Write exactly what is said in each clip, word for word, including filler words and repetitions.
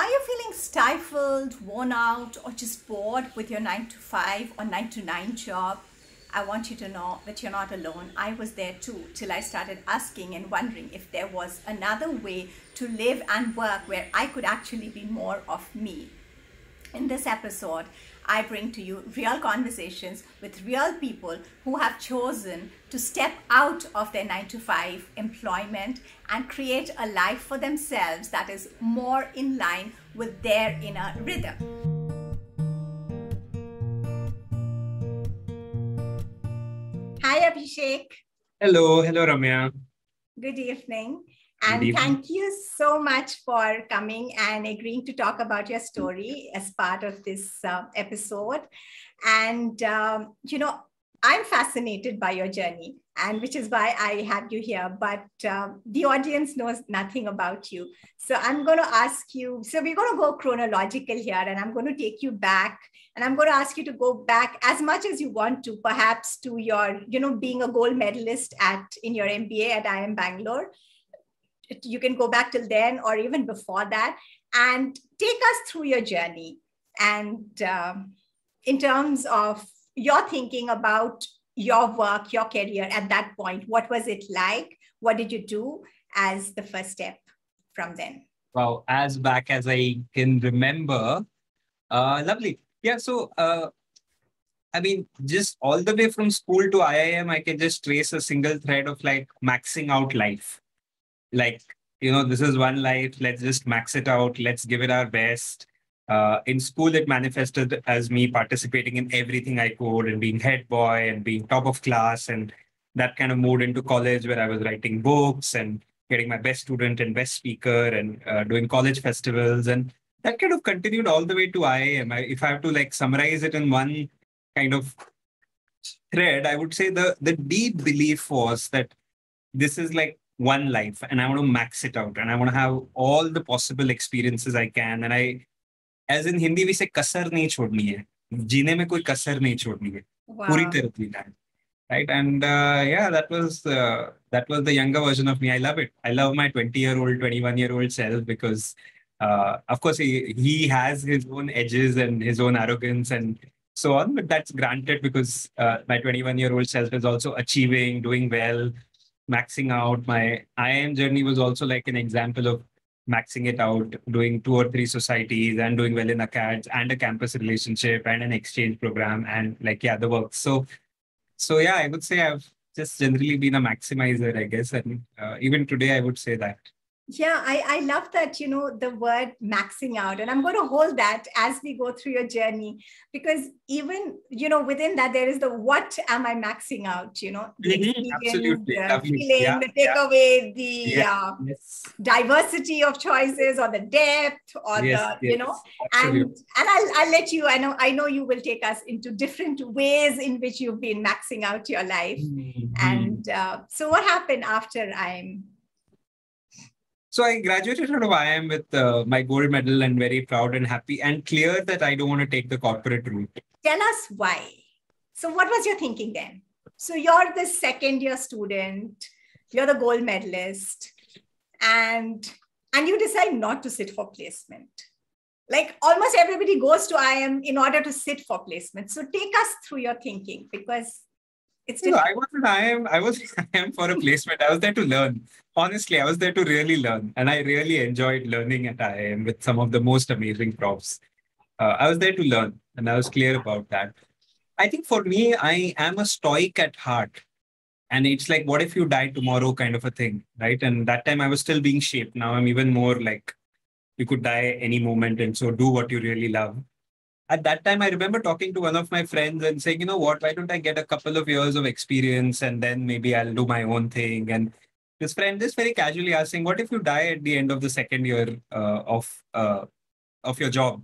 Are you feeling stifled, worn out, or just bored with your nine to five or nine to nine job? I want you to know that you're not alone. I was there too till I started asking and wondering if there was another way to live and work where I could actually be more of me. In this episode, I bring to you real conversations with real people who have chosen to step out of their nine to five employment and create a life for themselves that is more in line with their inner rhythm. Hi, Abhishek. Hello. Hello, Ramya. Good evening. And thank you so much for coming and agreeing to talk about your story as part of this uh, episode. And, um, you know, I'm fascinated by your journey, and which is why I have you here. But um, the audience knows nothing about you. So I'm going to ask you, so we're going to go chronological here, and I'm going to take you back. And I'm going to ask you to go back as much as you want to, perhaps to your, you know, being a gold medalist at in your M B A at I I M Bangalore. You can go back till then or even before that, and take us through your journey and um, in terms of your thinking about your work, your career at that point. What was it like? What did you do as the first step from then? Wow, as back as I can remember. Uh, lovely. Yeah, so uh, I mean, just all the way from school to I I M, I can just trace a single thread of like maxing out life. Like, you know, this is one life, let's just max it out, let's give it our best. Uh, in school, it manifested as me participating in everything I could and being head boy and being top of class. And that kind of moved into college where I was writing books and getting my best student and best speaker and uh, doing college festivals. And that kind of continued all the way to I I M. I, if I have to like summarize it in one kind of thread, I would say the, the deep belief was that this is like one life and I want to max it out and I want to have all the possible experiences I can. And I, as in Hindi, we say, kasar nahi chodni hai. Jeene mein koi kasar nahi chodni hai. Wow. Puri tarah jeena hai. Right. And uh, yeah, that was, uh, that was the younger version of me. I love it. I love my twenty year old, twenty-one year old self because uh, of course he, he has his own edges and his own arrogance and so on, but that's granted because uh, my twenty-one year old self is also achieving, doing well, maxing out. My I I M journey was also like an example of maxing it out, doing two or three societies and doing well in acads and a campus relationship and an exchange program and like, yeah, the work. So, so yeah, I would say I've just generally been a maximizer, I guess. And uh, even today, I would say that. Yeah, I, I love that, you know, the word maxing out, and I'm going to hold that as we go through your journey, because even, you know, within that, there is the, what am I maxing out, you know, the experience, absolutely. The feeling, yeah, the takeaway, yeah. the yeah. Uh, yes. diversity of choices or the depth or yes, the, yes. you know, absolutely. and and I'll, I'll let you, I know, I know you will take us into different ways in which you've been maxing out your life. Mm-hmm. And uh, so what happened after I'm So I graduated out of I I M with uh, my gold medal and very proud and happy and clear that I don't want to take the corporate route. Tell us why. So what was your thinking then? So you're the second year student, you're the gold medalist, and, and you decide not to sit for placement. Like almost everybody goes to I I M in order to sit for placement. So take us through your thinking, because it's no, I wasn't I I M. I was I I M for a placement. I was there to learn. Honestly, I was there to really learn. And I really enjoyed learning at I I M with some of the most amazing profs. Uh, I was there to learn. And I was clear about that. I think for me, I am a stoic at heart. And it's like, what if you die tomorrow kind of a thing, right? And that time I was still being shaped. Now I'm even more like, you could die any moment. And so do what you really love. At that time, I remember talking to one of my friends and saying, you know what, why don't I get a couple of years of experience and then maybe I'll do my own thing. And this friend just very casually asked, saying, what if you die at the end of the second year uh, of uh, of your job?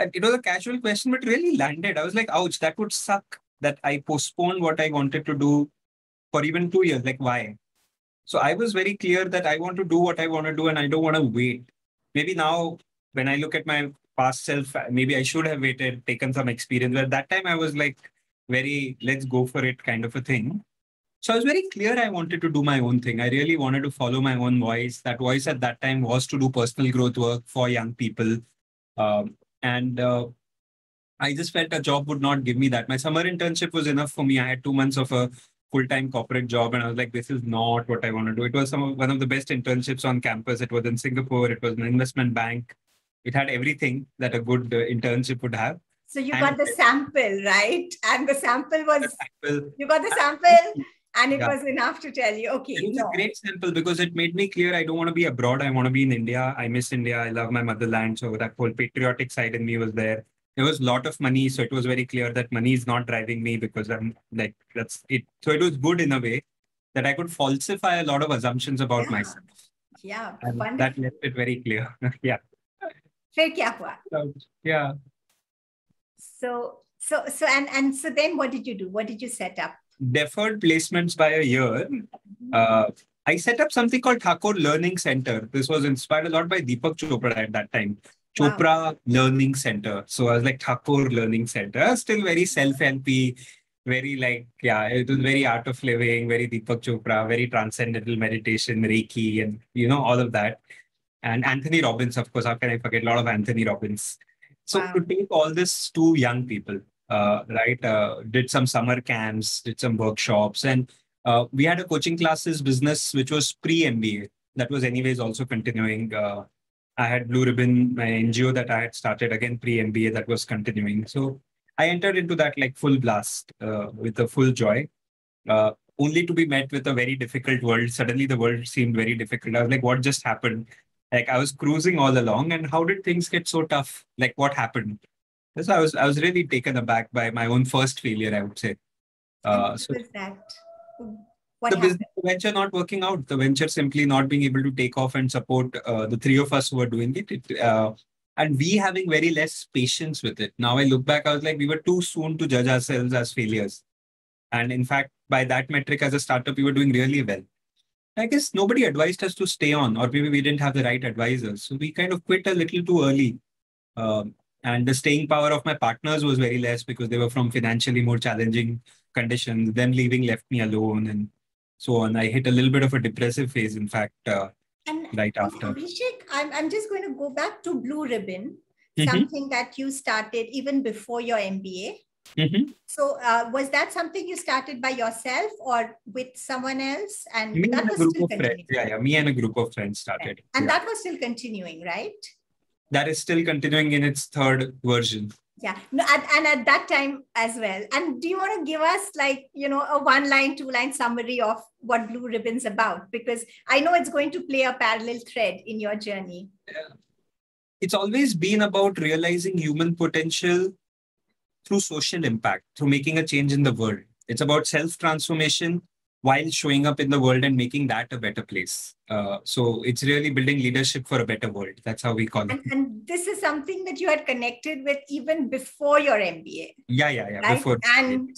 And it was a casual question, but really landed. I was like, ouch, that would suck that I postponed what I wanted to do for even two years. Like, why? So I was very clear that I want to do what I want to do and I don't want to wait. Maybe now when I look at my past self, maybe I should have waited, taken some experience. But at that time I was like very, let's go for it kind of a thing. So I was very clear I wanted to do my own thing. I really wanted to follow my own voice. That voice at that time was to do personal growth work for young people. Um, and uh, I just felt a job would not give me that. My summer internship was enough for me. I had two months of a full-time corporate job and I was like, this is not what I want to do. It was some of, one of the best internships on campus. It was in Singapore. It was an investment bank. It had everything that a good uh, internship would have. So you and got the sample, right? And the sample was, the sample. you got the sample and it yeah. was enough to tell you, okay. It was no. a great sample because it made me clear, I don't want to be abroad. I want to be in India. I miss India. I love my motherland. So that whole patriotic side in me was there. There was a lot of money. So it was very clear that money is not driving me because I'm like, that's it. So it was good in a way that I could falsify a lot of assumptions about yeah. myself. Yeah. That left it very clear. yeah. So, yeah. So, so, so, and, and so then what did you do? What did you set up? Deferred placements by a year. Mm-hmm. uh, I set up something called Thakore Learning Center. This was inspired a lot by Deepak Chopra at that time. Chopra wow. Learning Center. So I was like Thakore Learning Center, still very self-helpy, very like, yeah, it was very art of living, very Deepak Chopra, very transcendental meditation, Reiki, and you know, all of that. And Anthony Robbins, of course, how can I forget? A lot of Anthony Robbins. So wow. to take all this to young people, uh, right? Uh, did some summer camps, did some workshops, and uh, we had a coaching classes business, which was pre-M B A. That was anyways also continuing. Uh, I had Blue Ribbon, my N G O that I had started again, pre-M B A that was continuing. So I entered into that like full blast uh, with a full joy. Uh, only to be met with a very difficult world. Suddenly the world seemed very difficult. I was like, what just happened? Like I was cruising all along and how did things get so tough? Like what happened? Because I was, I was really taken aback by my own first failure, I would say. Uh, so that? What the happened? Business venture not working out, the venture simply not being able to take off and support uh, the three of us who were doing it. it uh, and we having very less patience with it. Now I look back, I was like, we were too soon to judge ourselves as failures. And in fact, by that metric as a startup, we were doing really well. I guess nobody advised us to stay on, or maybe we didn't have the right advisors. So we kind of quit a little too early. Um, and the staying power of my partners was very less because they were from financially more challenging conditions. Them leaving left me alone and so on. I hit a little bit of a depressive phase, in fact, uh, and right after. Abhishek, I'm, I'm just going to go back to Blue Ribbon, mm-hmm. something that you started even before your M B A. Mm-hmm. So uh, was that something you started by yourself or with someone else? And me that and was a group still of continuing. Friends. Yeah, yeah, me and a group of friends started. And yeah. that was still continuing, right? That is still continuing in its third version. Yeah, no, and, and at that time as well. And do you want to give us like, you know, a one line, two line summary of what Blue Ribbon's about? Because I know it's going to play a parallel thread in your journey. Yeah. It's always been about realizing human potential through social impact, through making a change in the world. It's about self-transformation while showing up in the world and making that a better place. Uh, so it's really building leadership for a better world. That's how we call it. And, and this is something that you had connected with even before your M B A. Yeah, yeah, yeah. Right? Before. And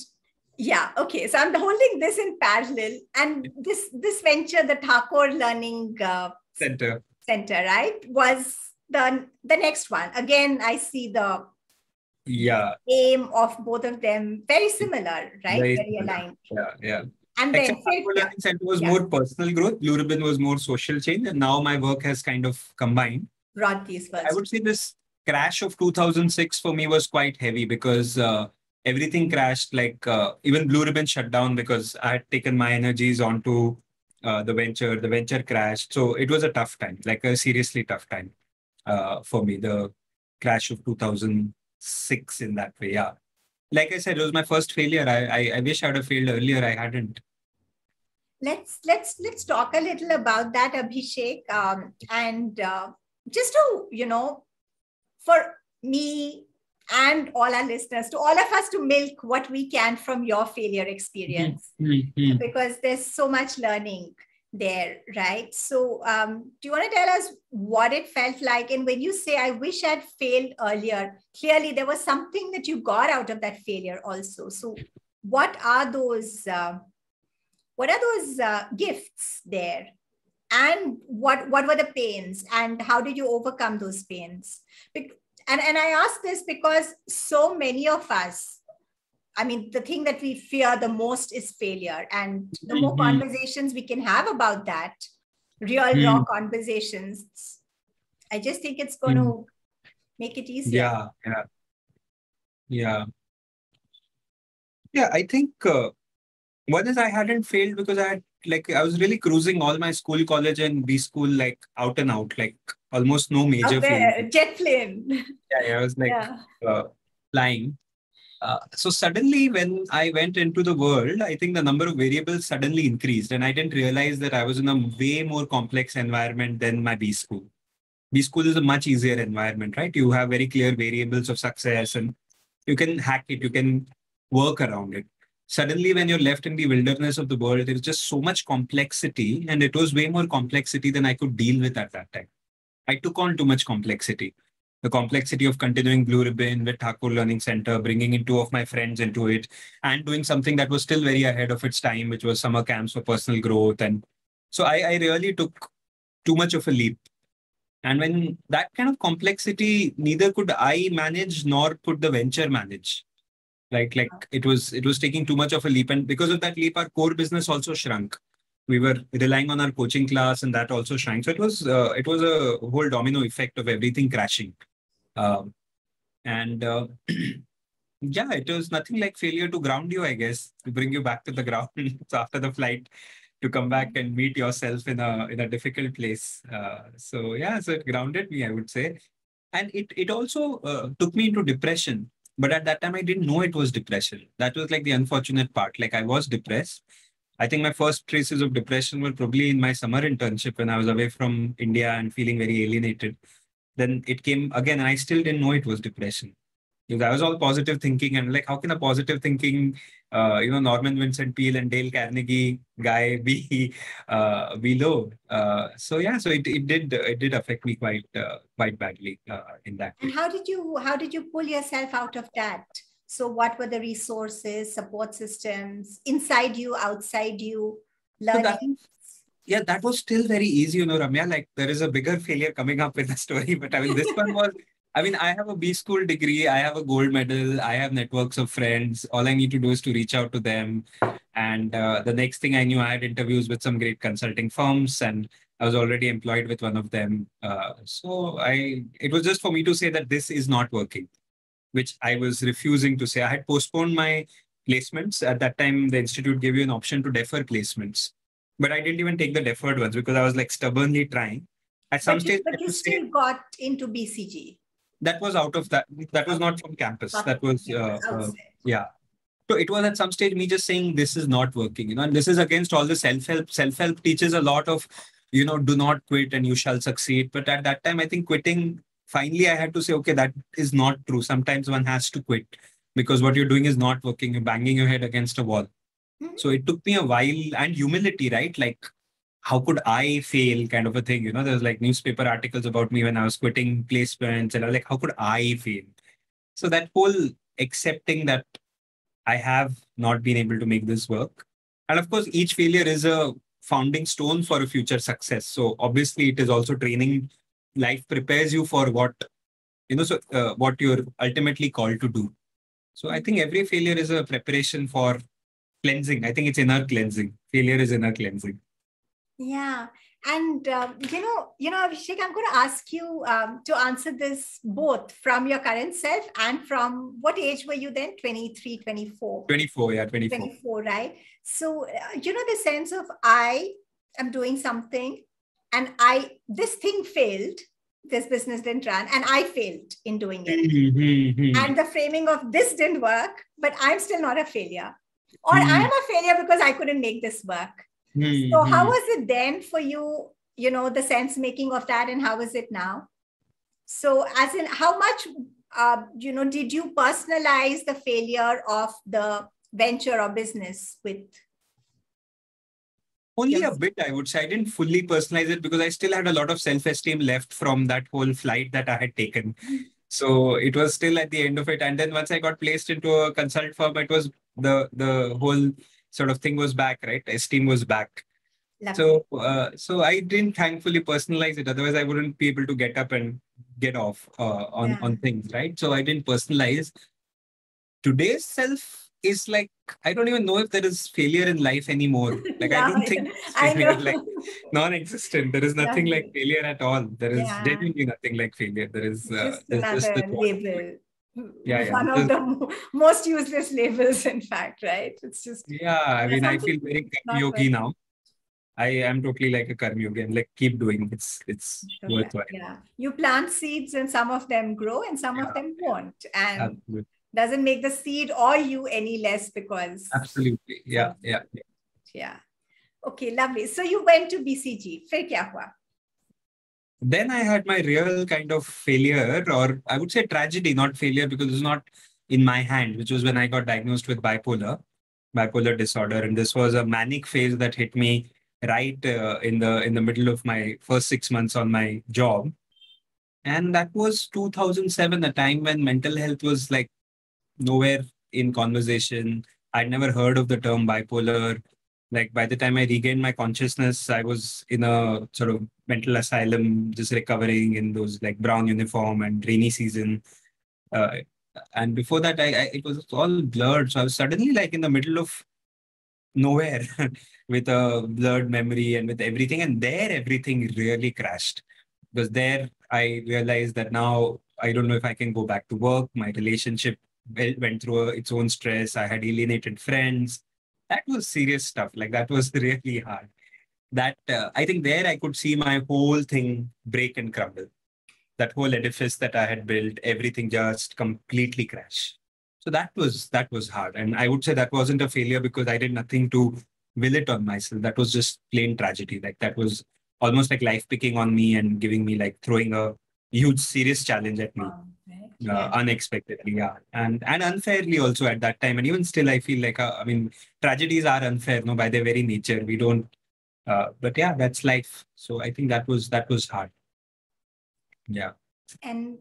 yeah, okay. So I'm holding this in parallel. And this, this venture, the Thakore Learning uh, Center. Center, right, was the, the next one. Again, I see the yeah aim of both of them very similar, right? Very, very aligned. Yeah, yeah. And then Thakore Learning Center was yeah. more personal growth. Blue Ribbon was more social change. And now my work has kind of combined. Brought these first. I would say this crash of two thousand six for me was quite heavy because uh, everything crashed. Like uh, even Blue Ribbon shut down because I had taken my energies onto uh, the venture. The venture crashed. So it was a tough time, like a seriously tough time uh, for me. The crash of two thousand six in that way. Yeah. Like I said, it was my first failure. I, I, I wish I would have failed earlier. I hadn't. Let's, let's, let's talk a little about that, Abhishek. Um, and uh, just to, you know, for me and all our listeners, to all of us to milk what we can from your failure experience, mm-hmm. because there's so much learning there, right? So um, do you want to tell us what it felt like? And when you say, I wish I'd failed earlier, clearly there was something that you got out of that failure also. So what are those, uh, what are those uh, gifts there? And what, what were the pains and how did you overcome those pains? Be- and, and I ask this because so many of us I mean, the thing that we fear the most is failure. And the more mm-hmm. conversations we can have about that, real mm. raw conversations, I just think it's going mm. to make it easier. Yeah, yeah, yeah. Yeah, I think uh, one is I hadn't failed because I had, like, I was really cruising all my school, college and B school, like out and out, like almost no major failure. Jet plane. Yeah, yeah, I was like yeah. uh, flying. Uh, so suddenly when I went into the world, I think the number of variables suddenly increased and I didn't realize that I was in a way more complex environment than my B school. B school is a much easier environment, right? You have very clear variables of success and you can hack it, you can work around it. Suddenly when you're left in the wilderness of the world, there's just so much complexity, and it was way more complexity than I could deal with at that time. I took on too much complexity. The complexity of continuing Blue Ribbon with Thakore Learning Center, bringing in two of my friends into it, and doing something that was still very ahead of its time, which was summer camps for personal growth. And so I, I really took too much of a leap. And when that kind of complexity, neither could I manage nor could the venture manage. Like, like it was, it was taking too much of a leap. And because of that leap, our core business also shrunk. We were relying on our coaching class and that also shrank. So it was, uh, it was a whole domino effect of everything crashing. Um, and uh, yeah, it was nothing like failure to ground you, I guess, to bring you back to the ground. So after the flight, to come back and meet yourself in a in a difficult place. Uh, so yeah, so it grounded me, I would say. And it, it also uh, took me into depression. But at that time, I didn't know it was depression. That was like the unfortunate part. Like I was depressed. I think my first traces of depression were probably in my summer internship when I was away from India and feeling very alienated. Then it came again, and I still didn't know it was depression. Because I was all positive thinking, and like, how can a positive thinking, uh, you know, Norman Vincent Peale and Dale Carnegie guy be uh, be low? Uh, so yeah, so it it did it did affect me quite uh, quite badly uh, in that. And how did you how did you pull yourself out of that? So what were the resources, support systems inside you, outside you, learning? So that, yeah, that was still very easy, you know, Ramya. Like there is a bigger failure coming up in the story, but I mean, this one was. I mean, I have a B school degree, I have a gold medal, I have networks of friends. All I need to do is to reach out to them. And uh, the next thing I knew, I had interviews with some great consulting firms and I was already employed with one of them. Uh, so I, it was just for me to say that this is not working, which I was refusing to say. I had postponed my placements. At that time, the institute gave you an option to defer placements, but I didn't even take the deferred ones because I was like stubbornly trying. At some but stage- you, But you still say, got into B C G. That was out of that. That was not from campus. That was, uh, uh, yeah. So it was at some stage me just saying, this is not working, you know, and this is against all the self-help. Self-help teaches a lot of, you know, do not quit and you shall succeed. But at that time, I think quitting, finally, I had to say, okay, that is not true. Sometimes one has to quit because what you're doing is not working. You're banging your head against a wall. Mm-hmm. So it took me a while, and humility, right? Like, how could I fail kind of a thing? You know, there's like newspaper articles about me when I was quitting placements and I was like, how could I fail? So that whole accepting that I have not been able to make this work. And of course, each failure is a founding stone for a future success. So obviously it is also training. Life prepares you for what, you know, so uh, what you're ultimately called to do. So I think every failure is a preparation for cleansing. I think it's inner cleansing. Failure is inner cleansing. Yeah. And, um, you know, you know, Abhishek, I'm going to ask you um, to answer this both from your current self and from what age were you then? twenty-three, twenty-four? twenty-four, yeah, twenty-four. twenty-four, right? So, uh, you know, the sense of I am doing something and I, this thing failed, this business didn't run and I failed in doing it. And the framing of this didn't work, but I'm still not a failure. Or I'm a failure because I couldn't make this work. So how was it then for you, you know, the sense making of that and how is it now? So as in how much, uh, you know, did you personalize the failure of the venture or business with? Only a bit, I would say. I didn't fully personalize it because I still had a lot of self-esteem left from that whole flight that I had taken. So it was still at the end of it. And then once I got placed into a consult firm, it was the, the whole sort of thing was back, right? Esteem was back. Love so uh, so I didn't thankfully personalize it. Otherwise, I wouldn't be able to get up and get off uh, on, yeah. on things, right? So I didn't personalize. Today's self is like, I don't even know if there is failure in life anymore. Like, yeah, I don't think I know. Like non-existent. There is nothing yeah. like failure at all. There is yeah. genuinely nothing like failure. There is uh, just another just the label. Yeah, yeah. One of the most useless labels, in fact, right? It's just... Yeah, I mean, I feel very karmyogi now. I am totally like a karmyogi. I'm like, keep doing it. It's, it's okay. worthwhile. Yeah. You plant seeds and some of them grow and some yeah. of them won't. And Absolutely. Doesn't make the seed or you any less because... Absolutely. Yeah, yeah. Yeah. yeah. Okay, lovely. So you went to B C G. Fir kya hua? Then I had my real kind of failure, or I would say tragedy, not failure because it's not in my hand, which was when I got diagnosed with bipolar, bipolar disorder. And this was a manic phase that hit me right uh, in the in the middle of my first six months on my job. And that was two thousand seven, a time when mental health was like nowhere in conversation. I'd never heard of the term bipolar. Like by the time I regained my consciousness, I was in a sort of mental asylum, just recovering in those like brown uniform and rainy season. Uh, and before that, I, I it was all blurred. So I was suddenly like in the middle of nowhere with a blurred memory and with everything. And there, everything really crashed. Because there, I realized that now I don't know if I can go back to work. My relationship went through its own stress. I had alienated friends. That was serious stuff. Like that was really hard. That uh, I think there I could see my whole thing break and crumble. That whole edifice that I had built, everything just completely crashed. So that was that was hard. And I would say that wasn't a failure because I did nothing to will it on myself. That was just plain tragedy. Like that was almost like life picking on me and giving me like throwing a huge serious challenge at me. Wow. Uh, yeah. Unexpectedly, yeah, and and unfairly also at that time, and even still, I feel like uh, I mean, tragedies are unfair, no, by their very nature. We don't, uh, but yeah, that's life. So I think that was that was hard. Yeah. And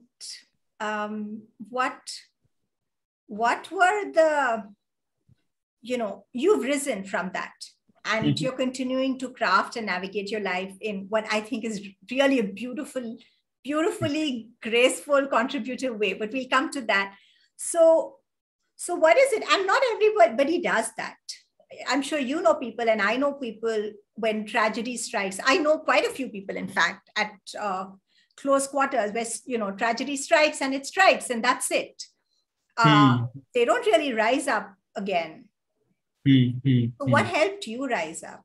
um, what what were the, you know, you've risen from that, and mm-hmm. you're continuing to craft and navigate your life in what I think is really a beautiful. Beautifully graceful, contributive way, but we'll come to that. So, so what is it? And not everybody does that. I'm sure you know people, and I know people when tragedy strikes. I know quite a few people, in fact, at uh, close quarters where, you know, tragedy strikes and it strikes and that's it. Uh, hmm. They don't really rise up again. Hmm, hmm, so hmm. What helped you rise up?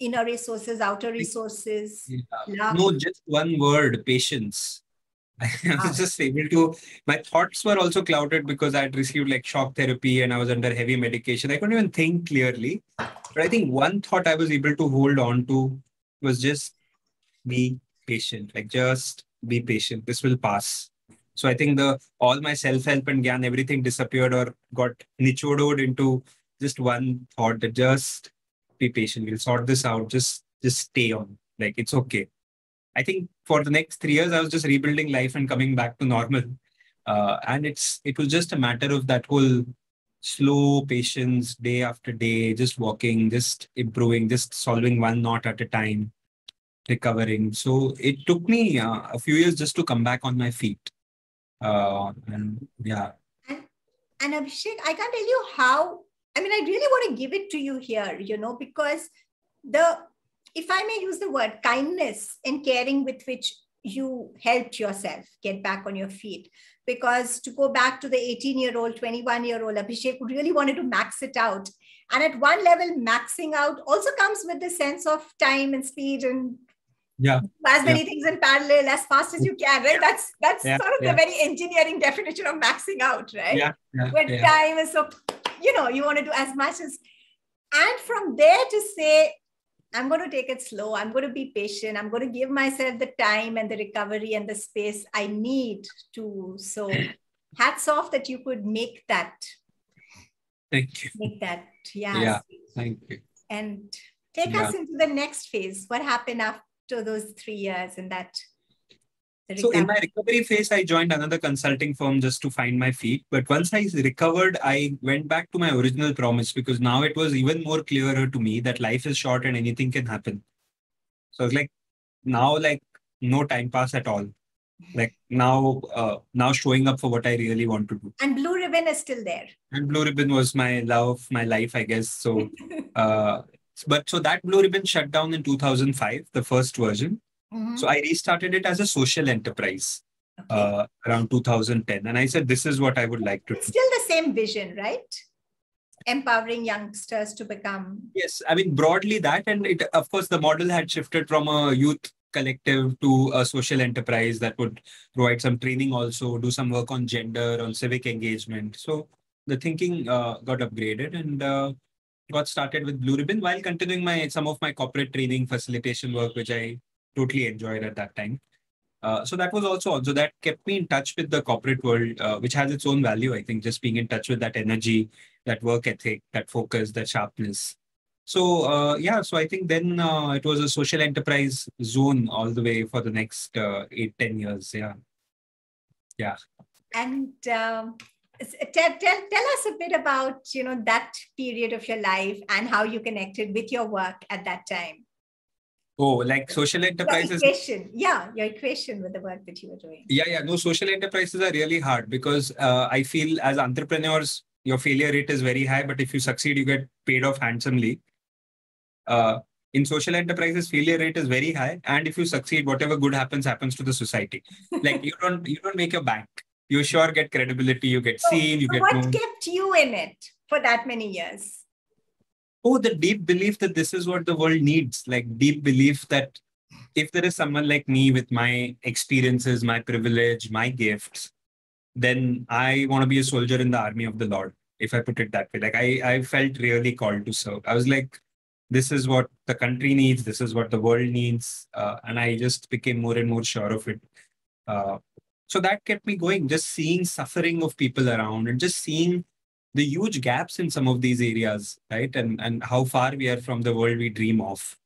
Inner resources, outer resources. Yeah. No, just one word, patience. I was ah. just able to, my thoughts were also clouded because I had received like shock therapy and I was under heavy medication. I couldn't even think clearly. But I think one thought I was able to hold on to was just be patient, like just be patient. This will pass. So I think the all my self-help and gyan, everything disappeared or got nichodoed into just one thought that just be patient. We'll sort this out. Just, just stay on. Like, it's okay. I think for the next three years, I was just rebuilding life and coming back to normal. Uh, and it's, it was just a matter of that whole slow patience day after day, just walking, just improving, just solving one knot at a time, recovering. So it took me uh, a few years just to come back on my feet. Uh, and yeah. And, and Abhishek, I can't tell you how I mean, I really want to give it to you here, you know, because the, if I may use the word, kindness and caring with which you helped yourself get back on your feet. Because to go back to the eighteen-year-old, twenty-one-year-old Abhishek who really wanted to max it out. And at one level, maxing out also comes with the sense of time and speed and yeah, as many yeah. things in parallel, as fast as you can, right? That's that's yeah. sort of yeah. the very engineering definition of maxing out, right? Yeah. Yeah. When yeah. time is so... You know, you want to do as much as, and from there to say, I'm going to take it slow. I'm going to be patient. I'm going to give myself the time and the recovery and the space I need to. So hats off that you could make that. Thank you. Make that. Yeah. Yeah. Thank you. And take yeah. us into the next phase. What happened after those three years and that? So in my recovery phase, I joined another consulting firm just to find my feet. But once I recovered, I went back to my original promise because now it was even more clearer to me that life is short and anything can happen. So it's like now, like no time pass at all. like now, uh, now showing up for what I really want to do. And Blue Ribbon is still there. And Blue Ribbon was my love, my life, I guess. So, uh, but so that Blue Ribbon shut down in two thousand five, the first version. Mm-hmm. So I restarted it as a social enterprise okay. uh, around two thousand ten. And I said, this is what I would like to do. It's still the same vision, right? Empowering youngsters to become. Yes. I mean, broadly that, and it, of course, the model had shifted from a youth collective to a social enterprise that would provide some training, also do some work on gender, on civic engagement. So the thinking uh, got upgraded and uh, got started with Blue Ribbon while continuing my some of my corporate training facilitation work, which I totally enjoyed at that time. Uh, so that was also, also that kept me in touch with the corporate world, uh, which has its own value, I think, just being in touch with that energy, that work ethic, that focus, that sharpness. So, uh, yeah, so I think then uh, it was a social enterprise zone all the way for the next uh, eight, ten years. Yeah. Yeah. And um, tell, tell, tell us a bit about, you know, that period of your life and how you connected with your work at that time. Oh, like social enterprises. Your equation. Yeah, your equation with the work that you were doing. Yeah, yeah. No, social enterprises are really hard because uh, I feel as entrepreneurs, your failure rate is very high, but if you succeed, you get paid off handsomely. Uh, in social enterprises, failure rate is very high. And if you succeed, whatever good happens, happens to the society. Like you don't, you don't make your bank. You sure get credibility, you get seen, you so get... What known. Kept you in it for that many years? Oh, the deep belief that this is what the world needs. Like deep belief that if there is someone like me with my experiences, my privilege, my gifts, then I want to be a soldier in the army of the Lord, if I put it that way. Like I, I felt really called to serve. I was like, this is what the country needs. This is what the world needs. Uh, and I just became more and more sure of it. Uh, so that kept me going, just seeing suffering of people around and just seeing the huge gaps in some of these areas, right? And, and how far we are from the world we dream of.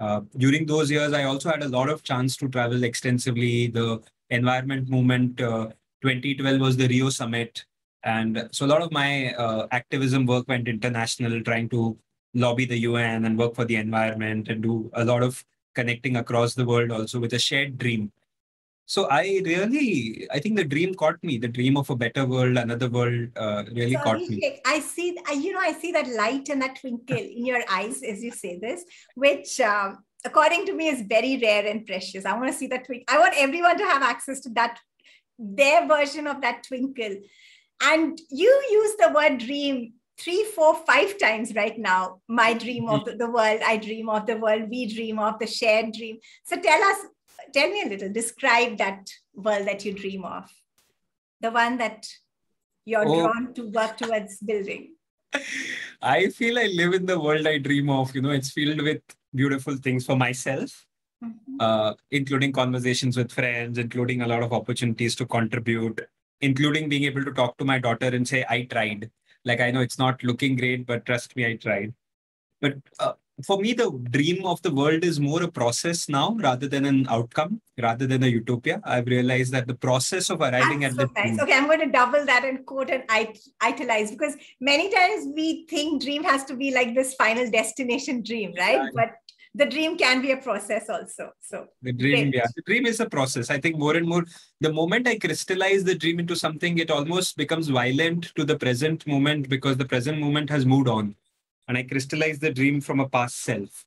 Uh, during those years, I also had a lot of chance to travel extensively. The environment movement, uh, twenty twelve was the Rio Summit. And so a lot of my uh, activism work went international, trying to lobby the U N and work for the environment and do a lot of connecting across the world also with a shared dream. So I really, I think the dream caught me, the dream of a better world, another world uh, really so caught Abhishek, me. I see, you know, I see that light and that twinkle in your eyes as you say this, which um, according to me is very rare and precious. I want to see that twinkle. I want everyone to have access to that, their version of that twinkle. And you use the word dream three, four, five times right now. My dream of the world, I dream of the world, we dream of the shared dream. So tell us, tell me a little, describe that world that you dream of, the one that you're oh. drawn to work towards building. I feel I live in the world I dream of, you know, it's filled with beautiful things for myself, mm-hmm. uh, including conversations with friends, including a lot of opportunities to contribute, including being able to talk to my daughter and say, I tried. Like, I know it's not looking great, but trust me, I tried. But uh, for me, the dream of the world is more a process now rather than an outcome, rather than a utopia. I've realized that the process of arriving That's at so the nice. Okay, I'm going to double that and quote and it italize because many times we think dream has to be like this final destination dream, right? right. But the dream can be a process also. So the dream, great. yeah, the dream is a process. I think more and more, the moment I crystallize the dream into something, it almost becomes violent to the present moment because the present moment has moved on. And I crystallize the dream from a past self.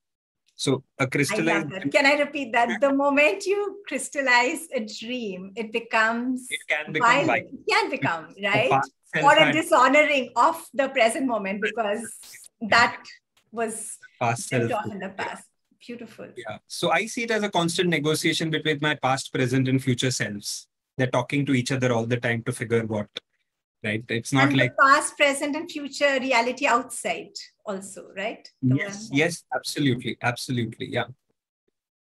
So a crystallized... I Can I repeat that? The moment you crystallize a dream, it becomes... It can become violent. Violent. It can become, right? Or a dishonoring of the present moment because yeah. that was... Past self. Off in the past. Yeah. Beautiful. Yeah. So I see it as a constant negotiation between my past, present and future selves. They're talking to each other all the time to figure what... Right. It's not and like past, present and future reality outside also, right? The yes, yes, absolutely. Absolutely. Yeah.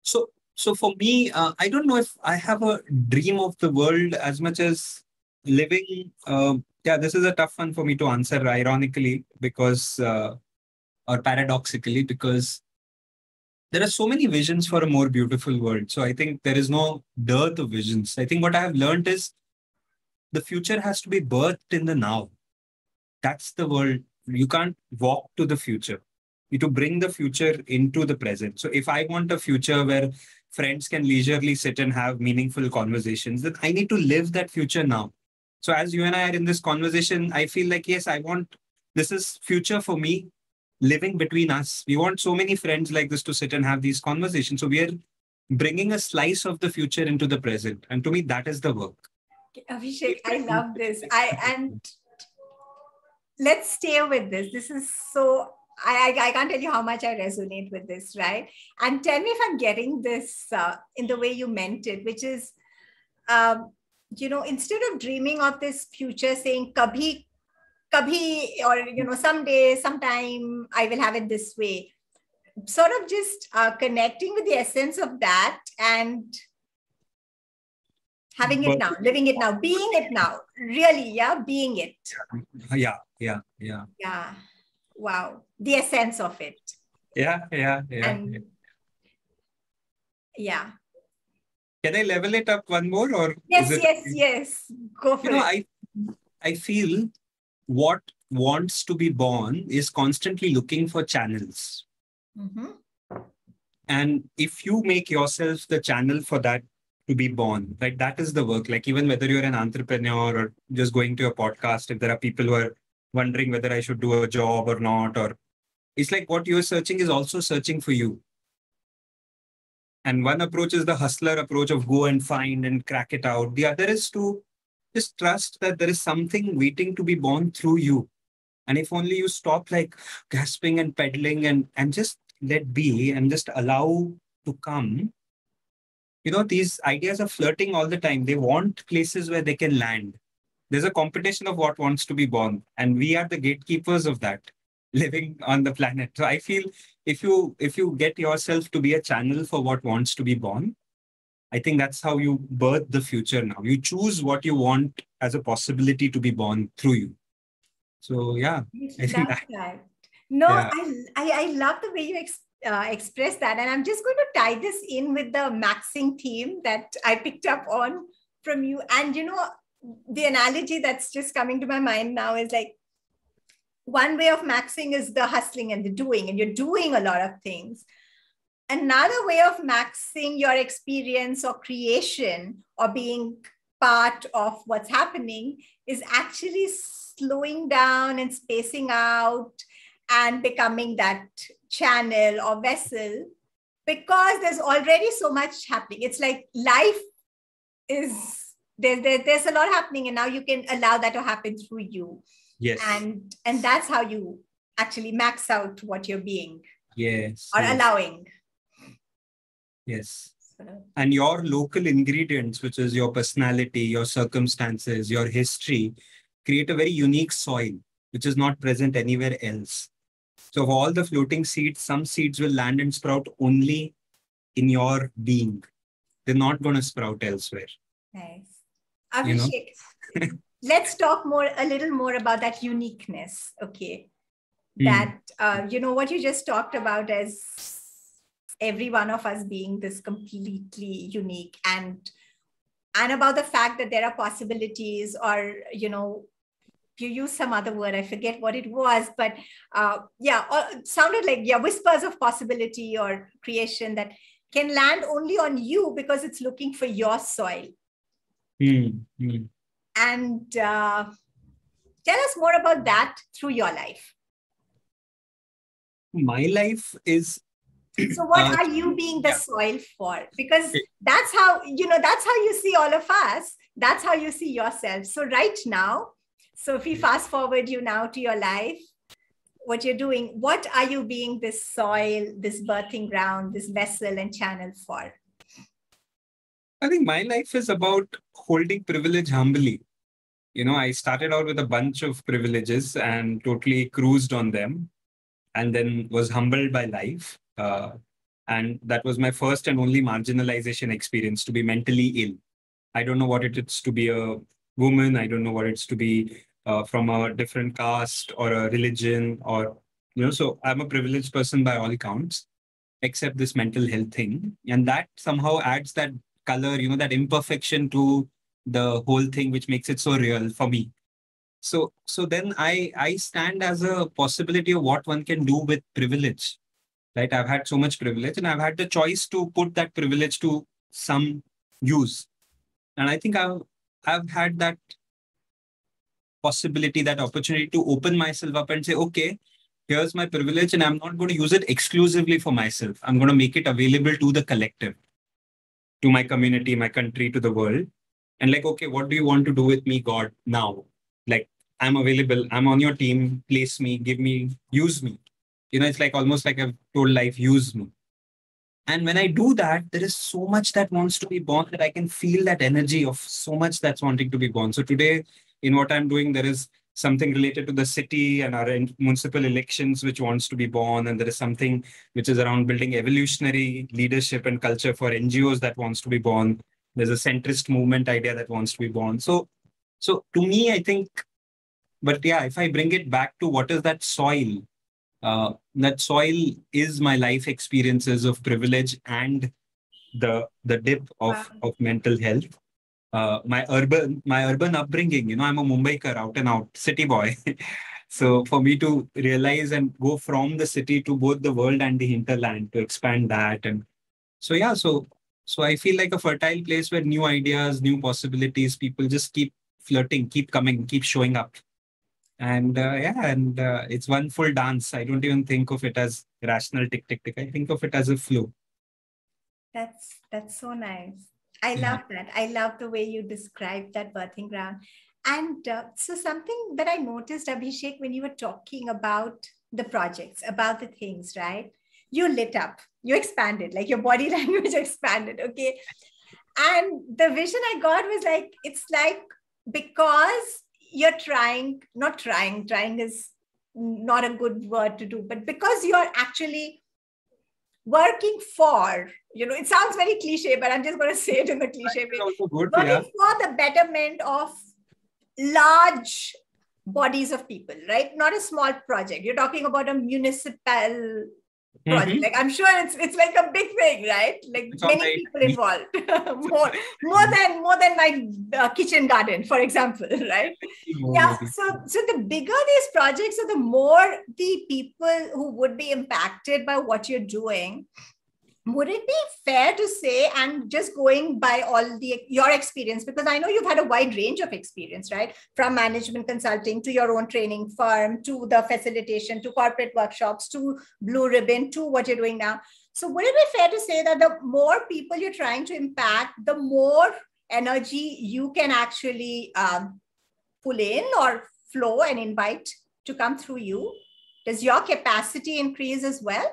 So, so for me, uh, I don't know if I have a dream of the world as much as living. Uh, yeah, this is a tough one for me to answer ironically because uh, or paradoxically, because there are so many visions for a more beautiful world. So I think there is no dearth of visions. I think what I have learned is the future has to be birthed in the now. That's the world. You can't walk to the future. You to bring the future into the present. So if I want a future where friends can leisurely sit and have meaningful conversations, then I need to live that future now. So as you and I are in this conversation, I feel like, yes, I want, this is future for me, living between us. We want so many friends like this to sit and have these conversations. So we are bringing a slice of the future into the present. And to me, that is the work. Abhishek, I love this. I and let's stay with this. This is so, I, I, I can't tell you how much I resonate with this, right? And tell me if I'm getting this uh, in the way you meant it, which is, um, you know, instead of dreaming of this future saying, kabhi, kabhi, or, you know, someday, sometime, I will have it this way. Sort of just uh, connecting with the essence of that and having it now, living it now, being it now, really, yeah, being it. Yeah, yeah, yeah. Yeah, wow, the essence of it. Yeah, yeah, yeah. And, yeah. yeah. Can I level it up one more? Or yes, it, yes, yes, go for you it. You know, I, I feel what wants to be born is constantly looking for channels. Mm-hmm. And if you make yourself the channel for that, to be born, right? That is the work. Like even whether you're an entrepreneur or just going to your podcast, if there are people who are wondering whether I should do a job or not, or it's like what you're searching is also searching for you. And one approach is the hustler approach of go and find and crack it out. The other is to just trust that there is something waiting to be born through you. And if only you stop like gasping and peddling and, and just let be and just allow to come. You know, these ideas are flirting all the time. They want places where they can land. There's a competition of what wants to be born. And we are the gatekeepers of that, living on the planet. So I feel if you, if you get yourself to be a channel for what wants to be born, I think that's how you birth the future now. You choose what you want as a possibility to be born through you. So, yeah. I think that, right. No, yeah. I, I, I love the way you explain Uh, express that, and I'm just going to tie this in with the maxing theme that I picked up on from you. And you know, the analogy that's just coming to my mind now is like, one way of maxing is the hustling and the doing, and you're doing a lot of things. Another way of maxing your experience or creation or being part of what's happening is actually slowing down and spacing out and becoming that channel or vessel, because there's already so much happening. It's like life is, there, there, there's a lot happening, and now you can allow that to happen through you. Yes. And, and that's how you actually max out what you're being. Yes. Or yes. allowing. Yes. So. And your local ingredients, which is your personality, your circumstances, your history, create a very unique soil, which is not present anywhere else. So of all the floating seeds, some seeds will land and sprout only in your being. They're not going to sprout elsewhere. Nice. Abhishek, you know? Let's talk more, a little more about that uniqueness. Okay. That, mm. uh, you know, what you just talked about as every one of us being this completely unique, and, and about the fact that there are possibilities, or, you know, you use some other word, I forget what it was, but uh, yeah, it sounded like yeah, whispers of possibility or creation that can land only on you because it's looking for your soil. Mm-hmm. And uh, tell us more about that through your life. My life is... So what uh, are you being the yeah. soil for? Because that's how, you know, that's how you see all of us. That's how you see yourself. So right now, so if we fast forward you now to your life, what you're doing, what are you being this soil, this birthing ground, this vessel and channel for? I think my life is about holding privilege humbly. You know, I started out with a bunch of privileges and totally cruised on them, and then was humbled by life. Uh, and that was my first and only marginalization experience, to be mentally ill. I don't know what it is to be a woman. I don't know what it's to be uh, from a different caste or a religion, or, you know, so I'm a privileged person by all counts, except this mental health thing. And that somehow adds that color, you know, that imperfection to the whole thing, which makes it so real for me. So, so then I, I stand as a possibility of what one can do with privilege. right? I've had so much privilege and I've had the choice to put that privilege to some use. And I think I've, I've had that possibility, that opportunity to open myself up and say, okay, here's my privilege and I'm not going to use it exclusively for myself. I'm going to make it available to the collective, to my community, my country, to the world. And like, okay, what do you want to do with me, God, now? Like, I'm available. I'm on your team. Place me, give me, use me. You know, it's like almost like I've told life, use me. And when I do that, there is so much that wants to be born that I can feel that energy of so much that's wanting to be born. So today in what I'm doing, there is something related to the city and our municipal elections, which wants to be born. And there is something which is around building evolutionary leadership and culture for N G Os that wants to be born. There's a centrist movement idea that wants to be born. So, so to me, I think, but yeah, if I bring it back to what is that soil, uh, that soil is my life experiences of privilege and the, the dip of, wow. of mental health. Uh, my urban, my urban upbringing, you know, I'm a Mumbaikar, out and out city boy. So for me to realize and go from the city to both the world and the hinterland, to expand that. And so, yeah, so, so I feel like a fertile place where new ideas, new possibilities, people just keep flirting, keep coming, keep showing up. And uh, yeah, and uh, it's one full dance. I don't even think of it as rational tick, tick, tick. I think of it as a flow. That's, that's so nice. I yeah. love that. I love the way you described that birthing ground. And uh, so something that I noticed, Abhishek, when you were talking about the projects, about the things, right? You lit up, you expanded, like your body language expanded, okay? And the vision I got was like, it's like, because you're trying, not trying, trying is not a good word to do, but because you're actually working for, you know, it sounds very cliche, but I'm just going to say it in the cliche way. Good, working yeah. for the betterment of large bodies of people, right? Not a small project. You're talking about a municipal mm-hmm. project. Like, I'm sure it's it's like a big thing, right? Like it's many right. people involved, more more than more than my uh, kitchen garden, for example, right? More yeah. More. So so the bigger these projects are, the more the people who would be impacted by what you're doing. Would it be fair to say, and just going by all the your experience, because I know you've had a wide range of experience, right? From management consulting to your own training firm, to the facilitation, to corporate workshops, to Blue Ribbon, to what you're doing now. So would it be fair to say that the more people you're trying to impact, the more energy you can actually um, pull in or flow and invite to come through you? Does your capacity increase as well?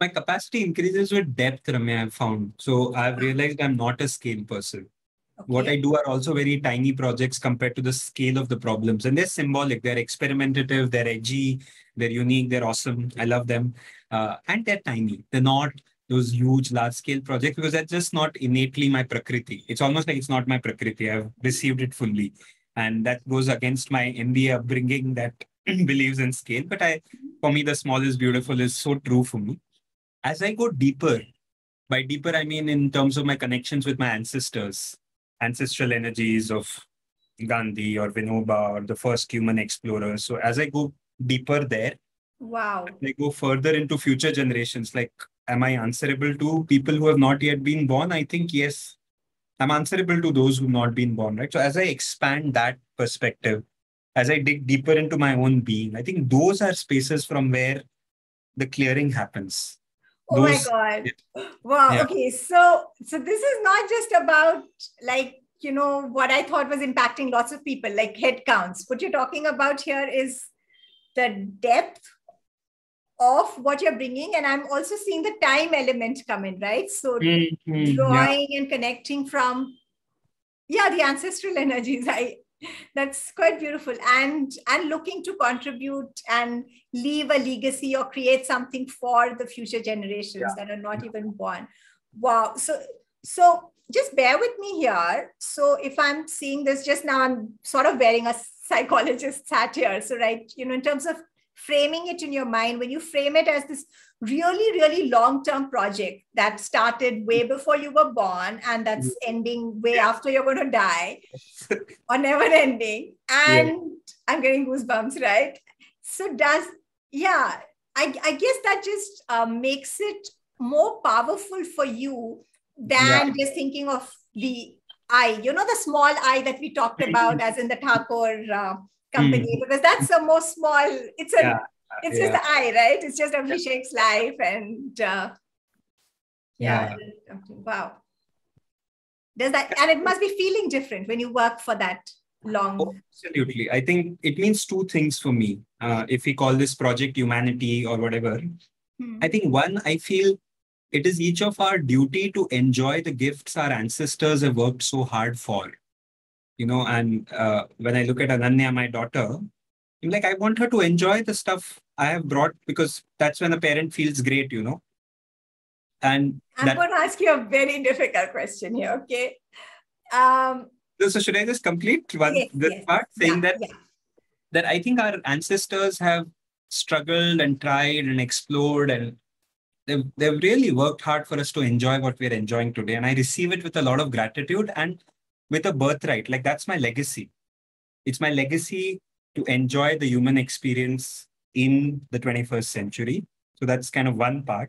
My capacity increases with depth, Ramya, I've found. So I've realized I'm not a scale person. Okay. What I do are also very tiny projects compared to the scale of the problems. And they're symbolic, they're experimentative, they're edgy, they're unique, they're awesome. I love them. Uh, and they're tiny. They're not those huge, large scale projects because that's just not innately my prakriti. It's almost like it's not my prakriti. I've received it fully. And that goes against my M B A upbringing that believes in scale. But I, for me, the small is beautiful is so true for me. As I go deeper, by deeper, I mean in terms of my connections with my ancestors, ancestral energies of Gandhi or Vinoba or the first human explorers. So as I go deeper there, wow, I go further into future generations. Like, am I answerable to people who have not yet been born? I think, yes, I'm answerable to those who have not been born, right? So as I expand that perspective, as I dig deeper into my own being, I think those are spaces from where the clearing happens. Oh my God. Wow. Yeah. Okay. So, so this is not just about like, you know, what I thought was impacting lots of people, like head counts. What you're talking about here is the depth of what you're bringing. And I'm also seeing the time element come in, right? So mm-hmm. drawing yeah. and connecting from, yeah, the ancestral energies. I, That's quite beautiful. And, and looking to contribute and leave a legacy or create something for the future generations yeah. that are not even born. Wow. So, so just bear with me here. So if I'm seeing this just now, I'm sort of wearing a psychologist's hat here. So, right, you know, in terms of framing it in your mind, when you frame it as this really, really long-term project that started way before you were born and that's ending way yeah. after you're going to die or never ending. And yeah. I'm getting goosebumps, right? So does, yeah, I, I guess that just uh, makes it more powerful for you than yeah. just thinking of the I, you know, the small I that we talked about as in the Thakore uh, company, mm. because that's a more small, it's a, yeah. it's yeah. just I, right? It's just Abhishek's yeah. life and uh, yeah. yeah. Wow. Does that, and it must be feeling different when you work for that long. Oh, absolutely. I think it means two things for me. Uh, if we call this project humanity or whatever, hmm. I think one, I feel it is each of our duty to enjoy the gifts our ancestors have worked so hard for, you know, and uh, when I look at Ananya, my daughter, I'm like, I want her to enjoy the stuff I have brought because that's when a parent feels great, you know. And I'm going to ask you a very difficult question here, okay? Um, so should I just complete one yes, this yes, part saying yeah, that, yeah. that I think our ancestors have struggled and tried and explored and they've, they've really worked hard for us to enjoy what we're enjoying today. And I receive it with a lot of gratitude and with a birthright. Like that's my legacy. It's my legacy to enjoy the human experience in the twenty-first century. So that's kind of one part.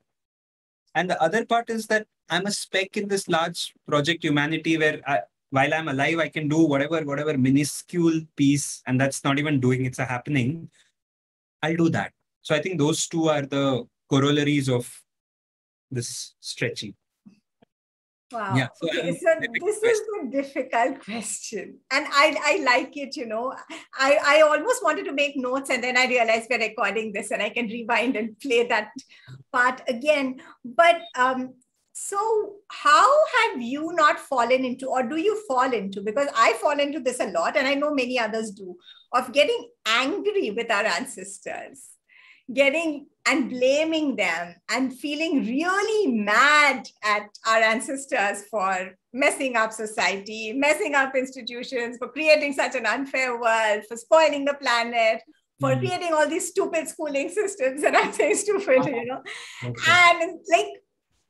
And the other part is that I'm a speck in this large project humanity where I, while I'm alive, I can do whatever, whatever minuscule piece, and that's not even doing, it's a happening. I'll do that. So I think those two are the corollaries of this stretching. Wow. Yeah, so okay, so this question. is a difficult question. And I, I like it, you know. I, I almost wanted to make notes and then I realized we're recording this and I can rewind and play that part again. But um, so how have you not fallen into, or do you fall into, because I fall into this a lot and I know many others do, of getting angry with our ancestors, getting and blaming them and feeling really mad at our ancestors for messing up society, messing up institutions, for creating such an unfair world, for spoiling the planet, for mm. creating all these stupid schooling systems. And I'm saying stupid, you know, okay. and like,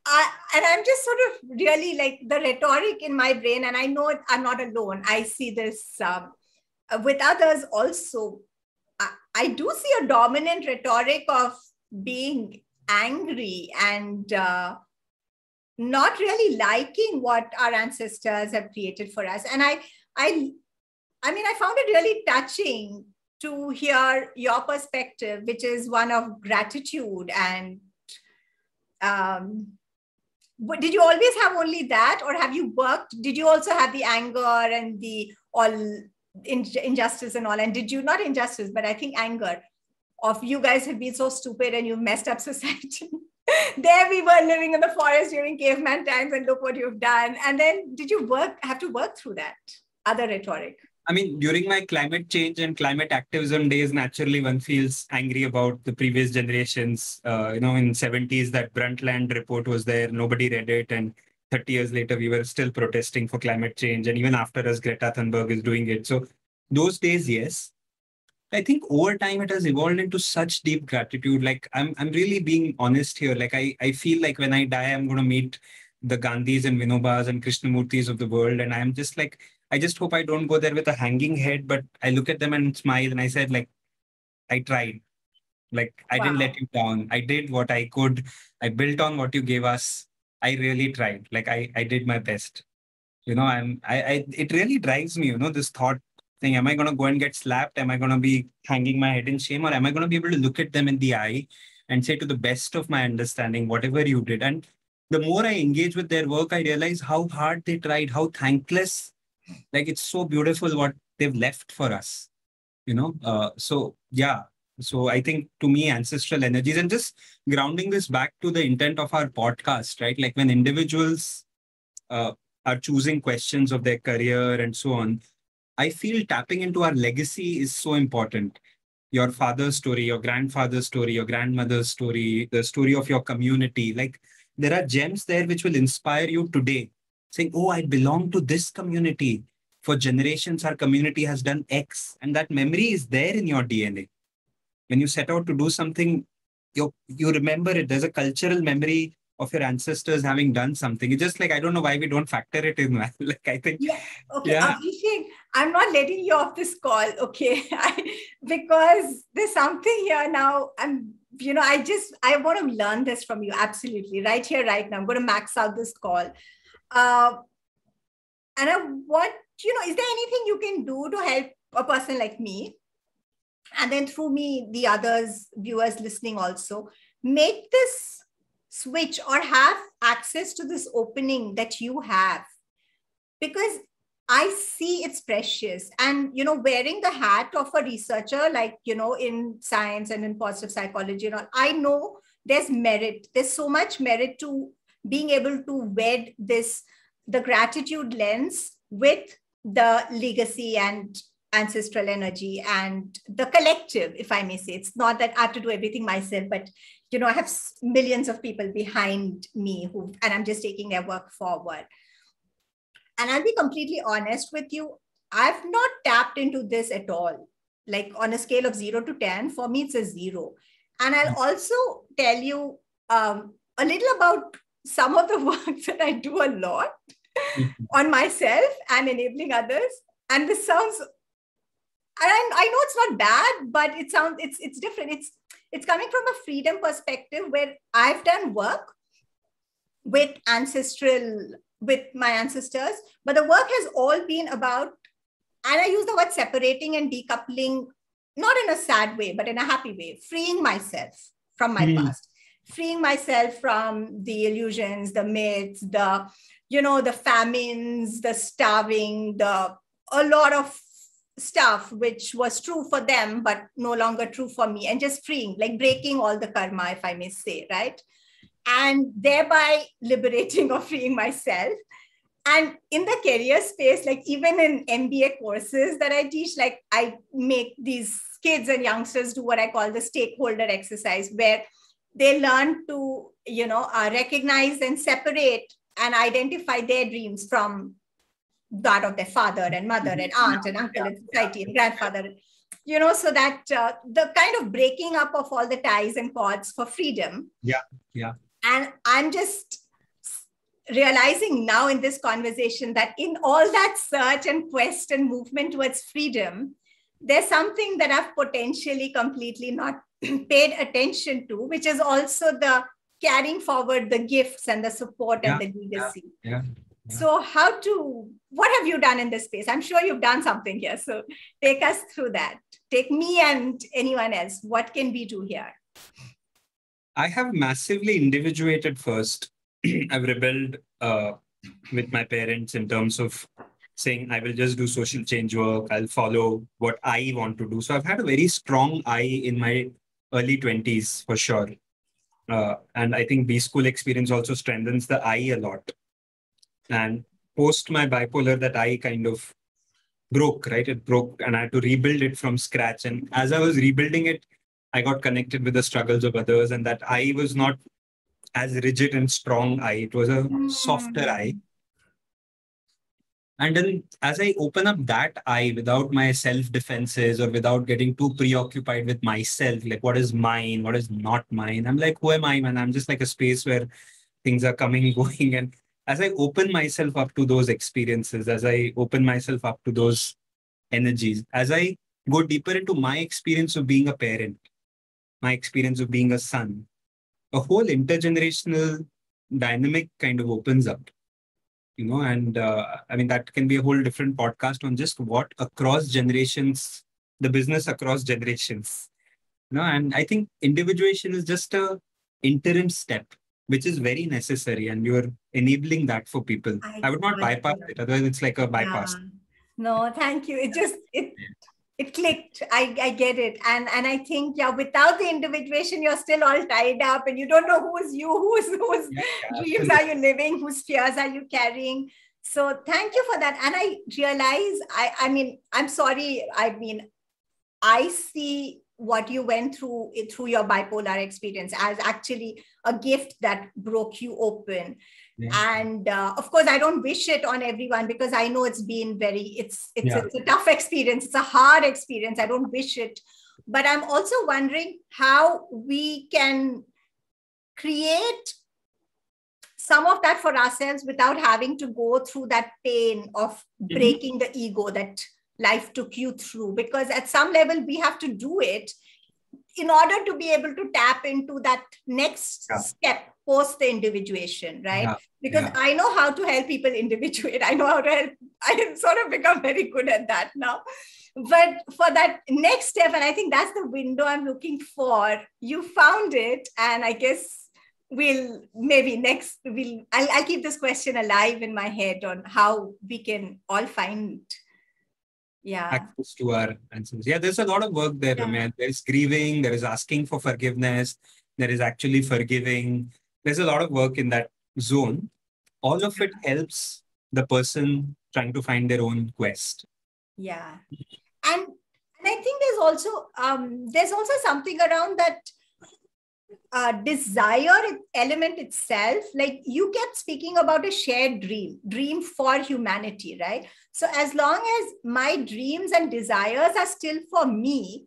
I, and I'm just sort of really like the rhetoric in my brain. And I know I'm not alone. I see this um, with others also. I do see a dominant rhetoric of being angry and uh, not really liking what our ancestors have created for us. And I, I, I mean, I found it really touching to hear your perspective, which is one of gratitude. And um, did you always have only that, or have you worked? Did you also have the anger and the all? injustice and all, and did you not injustice but I think anger of you guys have been so stupid and you messed up society? There we were living in the forest during caveman times and look what you've done. And then did you work have to work through that other rhetoric? I mean, during my climate change and climate activism days, naturally one feels angry about the previous generations. Uh, you know, in seventies that Brundtland report was there, nobody read it, and thirty years later, we were still protesting for climate change. And even after us, Greta Thunberg is doing it. So those days, yes. I think over time, it has evolved into such deep gratitude. Like I'm I'm really being honest here. Like I, I feel like when I die, I'm going to meet the Gandhis and Vinobas and Krishnamurtis of the world. And I'm just like, I just hope I don't go there with a hanging head, but I look at them and smile. And I said, like, I tried. Like, I wow. didn't let you down. I did what I could. I built on what you gave us. I really tried, like I, I did my best, you know, and I, I, it really drives me, you know, this thought thing, am I going to go and get slapped? Am I going to be hanging my head in shame? Or am I going to be able to look at them in the eye and say, to the best of my understanding, whatever you did? And the more I engage with their work, I realize how hard they tried, how thankless, like it's so beautiful what they've left for us, you know? Uh, so yeah. So I think to me, ancestral energies, and just grounding this back to the intent of our podcast, right? Like when individuals uh, are choosing questions of their career and so on, I feel tapping into our legacy is so important. Your father's story, your grandfather's story, your grandmother's story, the story of your community. Like there are gems there which will inspire you today, saying, oh, I belong to this community. For generations, our community has done X, and that memory is there in your D N A. When you set out to do something, you you remember it. There's a cultural memory of your ancestors having done something. It's just like, I don't know why we don't factor it in. Like I think, yeah. Okay, yeah. Abhishek, I'm not letting you off this call, okay? I, because there's something here now. I'm you know, I just, I want to learn this from you. Absolutely. Right here, right now, I'm going to max out this call. Uh, and I want, you know, is there anything you can do to help a person like me? And then through me, the others, viewers listening also, make this switch or have access to this opening that you have, because I see it's precious. And, you know, wearing the hat of a researcher, like, you know, in science and in positive psychology and all, I know there's merit. There's so much merit to being able to wed this, the gratitude lens with the legacy and ancestral energy and the collective, if I may say. It's not that I have to do everything myself, but, you know, I have millions of people behind me who, and I'm just taking their work forward. And I'll be completely honest with you, I've not tapped into this at all. Like on a scale of zero to ten, for me, it's a zero. And I'll also tell you um, a little about some of the work that I do a lot on myself and enabling others. And this sounds, I, I know it's not bad, but it sounds, it's, it's different. It's, it's coming from a freedom perspective where I've done work with ancestral with my ancestors, but the work has all been about, and I use the word separating and decoupling, not in a sad way, but in a happy way, freeing myself from my mm. past, freeing myself from the illusions, the myths, the, you know, the famines, the starving, the, a lot of stuff which was true for them, but no longer true for me, and just freeing, like breaking all the karma, if I may say, right? And thereby liberating or freeing myself. And in the career space, like even in M B A courses that I teach, like I make these kids and youngsters do what I call the stakeholder exercise, where they learn to, you know, uh, recognize and separate and identify their dreams from that of their father and mother and aunt and uncle and society and grandfather, you know, so that uh, the kind of breaking up of all the ties and cords for freedom. Yeah, yeah. And I'm just realizing now in this conversation that in all that search and quest and movement towards freedom, there's something that I've potentially completely not paid attention to, which is also the carrying forward the gifts and the support yeah, and the legacy. Yeah, yeah, yeah. So how to, what have you done in this space? I'm sure you've done something here. So take us through that. Take me and anyone else. What can we do here? I have massively individuated first. I've rebelled uh, with my parents in terms of saying, I will just do social change work. I'll follow what I want to do. So I've had a very strong I in my early twenties for sure. Uh, and I think B-School experience also strengthens the I a lot. And post my bipolar, that I kind of broke, right? It broke and I had to rebuild it from scratch. And as I was rebuilding it, I got connected with the struggles of others, and that I was not as rigid and strong I. It was a softer I. And then as I open up that I without my self-defenses or without getting too preoccupied with myself, like what is mine, what is not mine, I'm like, who am I, man? I'm just like a space where things are coming and going. And as I open myself up to those experiences, as I open myself up to those energies, as I go deeper into my experience of being a parent, my experience of being a son, a whole intergenerational dynamic kind of opens up, you know, and uh, I mean, that can be a whole different podcast on just what across generations, the business across generations, you know, and I think individuation is just a interim step, which is very necessary. And you're enabling that for people. I, I would not bypass it. it. Otherwise it's like a bypass. Yeah. No, thank you. It just, it, It clicked. I, I get it. And, and I think, yeah, without the individuation, you're still all tied up and you don't know who is you, who is, whose yeah, dreams are you living, whose fears are you carrying. So thank you for that. And I realize, I, I mean, I'm sorry. I mean, I see what you went through through your bipolar experience as actually a gift that broke you open. Yeah. And uh, of course, I don't wish it on everyone because I know it's been very, it's, it's, yeah. it's a tough experience. It's a hard experience. I don't wish it. But I'm also wondering how we can create some of that for ourselves without having to go through that pain of breaking mm-hmm. the ego that life took you through, because at some level we have to do it in order to be able to tap into that next yeah. step post the individuation, right? Yeah. Because yeah. I know how to help people individuate. I know how to help. I have sort of become very good at that now. But for that next step, and I think that's the window I'm looking for, you found it. And I guess we'll maybe next, we'll, I'll, I'll keep this question alive in my head on how we can all find yeah. access to our answers. Yeah, there's a lot of work there, yeah. Ramya. There's grieving, there is asking for forgiveness, there is actually forgiving. There's a lot of work in that zone. All of it helps the person trying to find their own quest. Yeah. And, and I think there's also, um, there's also something around that uh, desire element itself. Like you kept speaking about a shared dream, dream for humanity, right? So as long as my dreams and desires are still for me,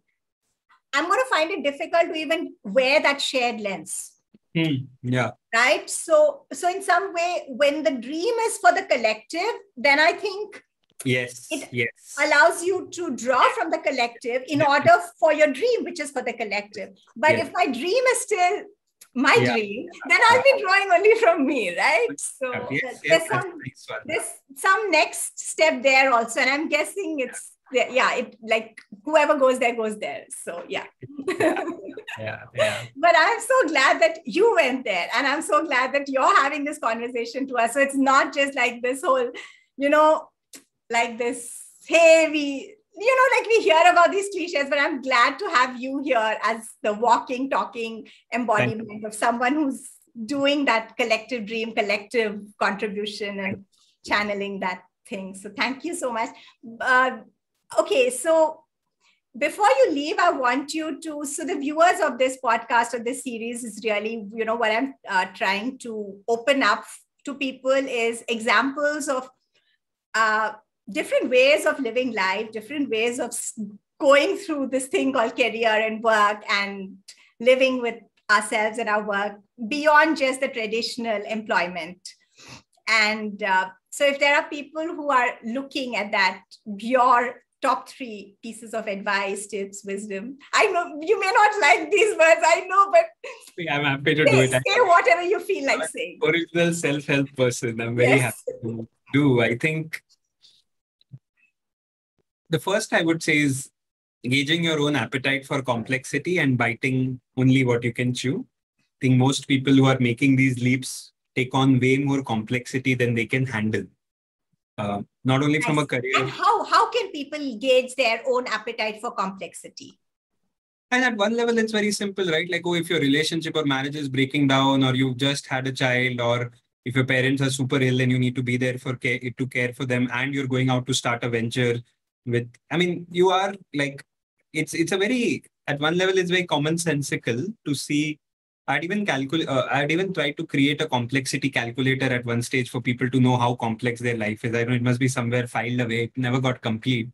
I'm going to find it difficult to even wear that shared lens. Hmm. Yeah. Right. So, so in some way, when the dream is for the collective, then I think yes, it yes. allows you to draw from the collective in order for your dream, which is for the collective. But yes. if my dream is still my yeah. dream, then I'll be drawing only from me, right? So yes, there's, yes, some, nice there's some next step there also. And I'm guessing it's, yeah, yeah it like whoever goes there, goes there. So yeah. yeah. Yeah, yeah. But I'm so glad that you went there. And I'm so glad that you're having this conversation to us. So it's not just like this whole, you know, like this, hey, we, you know, like we hear about these cliches, but I'm glad to have you here as the walking, talking embodiment of someone who's doing that collective dream, collective contribution and channeling that thing. So thank you so much. Uh, okay, so before you leave, I want you to, so the viewers of this podcast or this series is really, you know, what I'm uh, trying to open up to people is examples of uh, different ways of living life, different ways of going through this thing called career and work and living with ourselves and our work beyond just the traditional employment. And uh, so if there are people who are looking at that, your top three pieces of advice, tips, wisdom. I know you may not like these words, I know, but yeah, I'm happy to do it. Say whatever you feel like I'm saying. Original self-help person. I'm very yes. happy to do. I think the first I would say is gauging your own appetite for complexity and biting only what you can chew. I think most people who are making these leaps take on way more complexity than they can handle. Uh, not only from a career. And how, how can people gauge their own appetite for complexity? And at one level, it's very simple, right? Like, oh, if your relationship or marriage is breaking down, or you've just had a child, or if your parents are super ill and you need to be there for care, to care for them, and you're going out to start a venture with, I mean, you are like, it's, it's a very, at one level, it's very commonsensical to see. I'd even calculate, uh, I'd even try to create a complexity calculator at one stage for people to know how complex their life is. I know it must be somewhere filed away. It never got complete.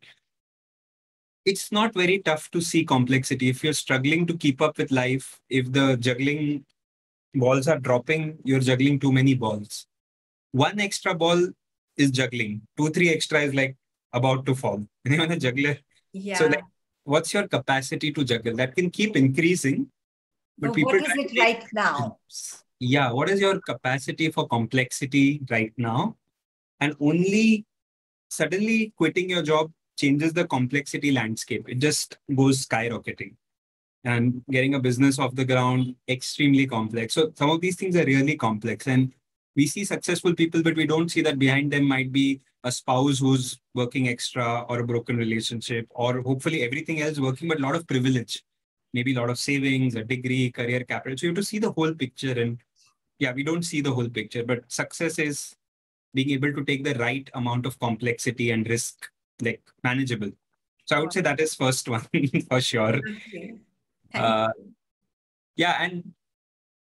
It's not very tough to see complexity. If you're struggling to keep up with life, if the juggling balls are dropping, you're juggling too many balls. One extra ball is juggling. Two, three extra is like about to fall. Anyone a juggler? Yeah. So like, what's your capacity to juggle? That can keep increasing. But so what is it right now? Yeah. What is your capacity for complexity right now? And only suddenly quitting your job changes the complexity landscape. It just goes skyrocketing and getting a business off the ground, extremely complex. So some of these things are really complex and we see successful people, but we don't see that behind them might be a spouse who's working extra or a broken relationship or hopefully everything else working, but a lot of privilege. Maybe a lot of savings, a degree, career capital. So you have to see the whole picture. And yeah, we don't see the whole picture, but success is being able to take the right amount of complexity and risk, like manageable. So I would say that is first one for sure. Okay. Uh, yeah. And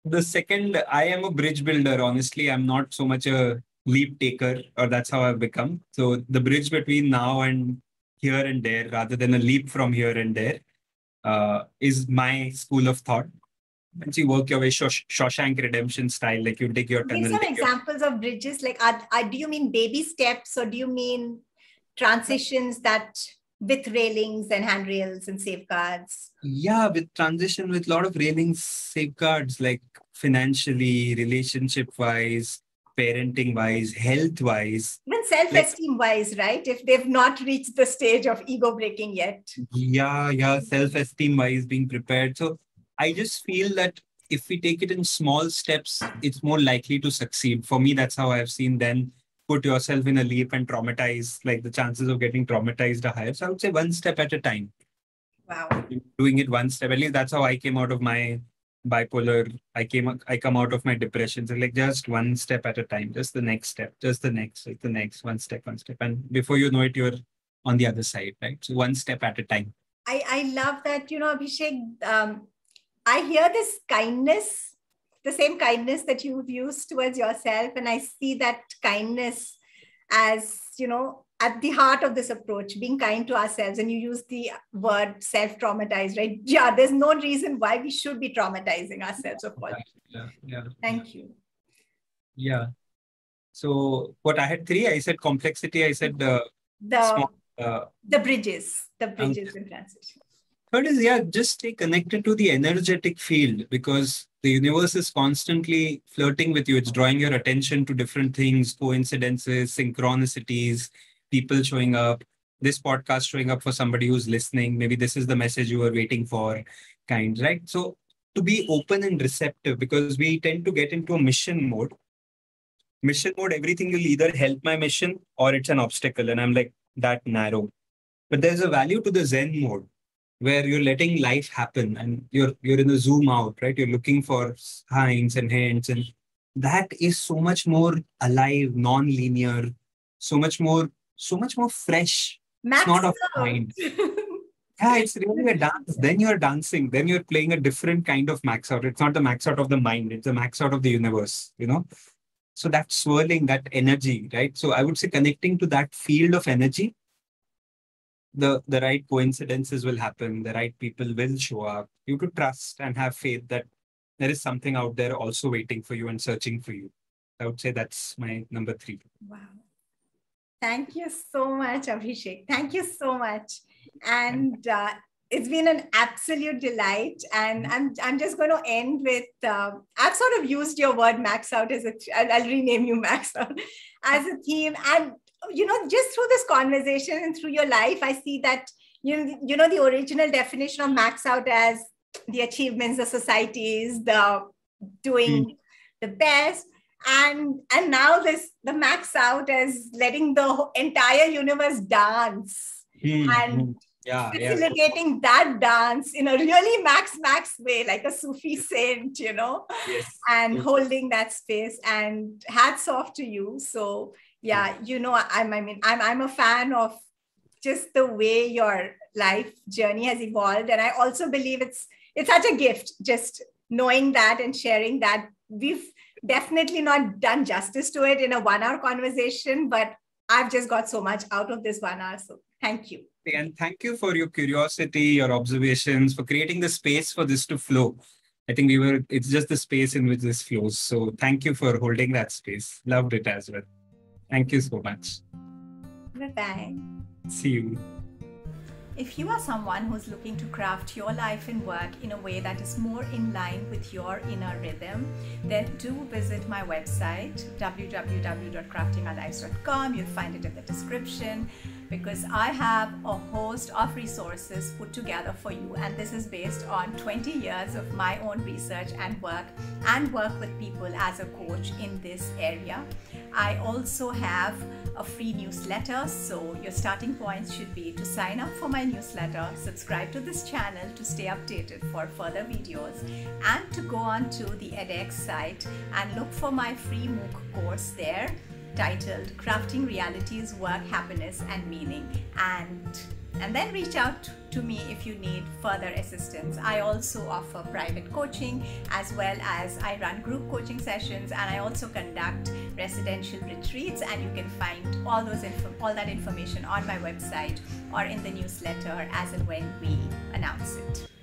the second, I am a bridge builder. Honestly, I'm not so much a leap taker, or that's how I've become. So the bridge between now and here and there, rather than a leap from here and there. Uh, is my school of thought. And you work your way Shawshank Redemption style, like you dig your tunnel. Give some examples your... of bridges. Like, are, are, do you mean baby steps or do you mean transitions that with railings and handrails and safeguards? Yeah, with transition, with a lot of railings, safeguards, like financially, relationship-wise, parenting-wise, health-wise. Even self-esteem-wise, like, right? If they've not reached the stage of ego-breaking yet. Yeah, yeah, self-esteem-wise, being prepared. So I just feel that if we take it in small steps, it's more likely to succeed. For me, that's how I've seen then. Put yourself in a leap and traumatize, like the chances of getting traumatized are higher. So I would say one step at a time. Wow. Doing it one step. At least that's how I came out of my bipolar. I came, I come out of my depression. So like just one step at a time, just the next step, just the next, like the next one step, one step. And before you know it, you're on the other side, right? So one step at a time. I, I love that, you know, Abhishek, um, I hear this kindness, the same kindness that you've used towards yourself. And I see that kindness as, you know, at the heart of this approach, being kind to ourselves. And you use the word self-traumatized, right? Yeah, there's no reason why we should be traumatizing ourselves. Of course. Yeah, yeah, Thank you. Yeah. So what I had three, I said complexity, I said the the, small, uh, the bridges, the bridges um, in transition. Third is, yeah, just stay connected to the energetic field, because the universe is constantly flirting with you. It's drawing your attention to different things, coincidences, synchronicities, people showing up, this podcast showing up for somebody who's listening. Maybe this is the message you were waiting for, kind, right? So to be open and receptive, because we tend to get into a mission mode. Mission mode, everything will either help my mission or it's an obstacle. And I'm like that narrow. But there's a value to the Zen mode, where you're letting life happen and you're you're in the zoom out, right? You're looking for signs and hints, and that is so much more alive, non-linear, so much more, so much more fresh. Max, it's not off mind. Yeah, it's really a dance. Then you're dancing. Then you're playing a different kind of max out. It's not the max out of the mind. It's the max out of the universe, you know? So that swirling, that energy, right? So I would say connecting to that field of energy, The, the right coincidences will happen. The right people will show up. You could trust and have faith that there is something out there also waiting for you and searching for you. I would say that's my number three. Wow. Thank you so much, Abhishek. Thank you so much. And uh, it's been an absolute delight. And I'm, I'm just going to end with, uh, I've sort of used your word max out as a, I'll, I'll rename you max out as a theme. And you know, just through this conversation and through your life, I see that, you, you know, the original definition of max out as the achievements, the societies, the doing mm. the best. And, and now this, the max out as letting the entire universe dance mm. and yeah, facilitating yeah. that dance in a really max, max way, like a Sufi saint, you know, yes. and yes. holding that space, and hats off to you. So yeah, you know, I'm, I mean, I'm, I'm a fan of just the way your life journey has evolved. And I also believe it's, it's such a gift, just knowing that and sharing that. We've definitely not done justice to it in a one hour conversation, but I've just got so much out of this one hour. So thank you. And thank you for your curiosity, your observations, for creating the space for this to flow. I think we were, it's just the space in which this flows. So thank you for holding that space. Loved it as well. Thank you so much. Bye-bye. See you. If you are someone who's looking to craft your life and work in a way that is more in line with your inner rhythm, then do visit my website, w w w dot crafting our lives dot com. You'll find it in the description, because I have a host of resources put together for you. And this is based on twenty years of my own research and work and work with people as a coach in this area. I also have a free newsletter. So your starting points should be to sign up for my newsletter, subscribe to this channel to stay updated for further videos, and to go on to the edX site and look for my free MOOC course there, titled Crafting Realities, Work, Happiness and Meaning, and and then reach out to me if you need further assistance. I also offer private coaching, as well as I run group coaching sessions, and I also conduct residential retreats, and you can find all those info all that information on my website or in the newsletter as and when we announce it.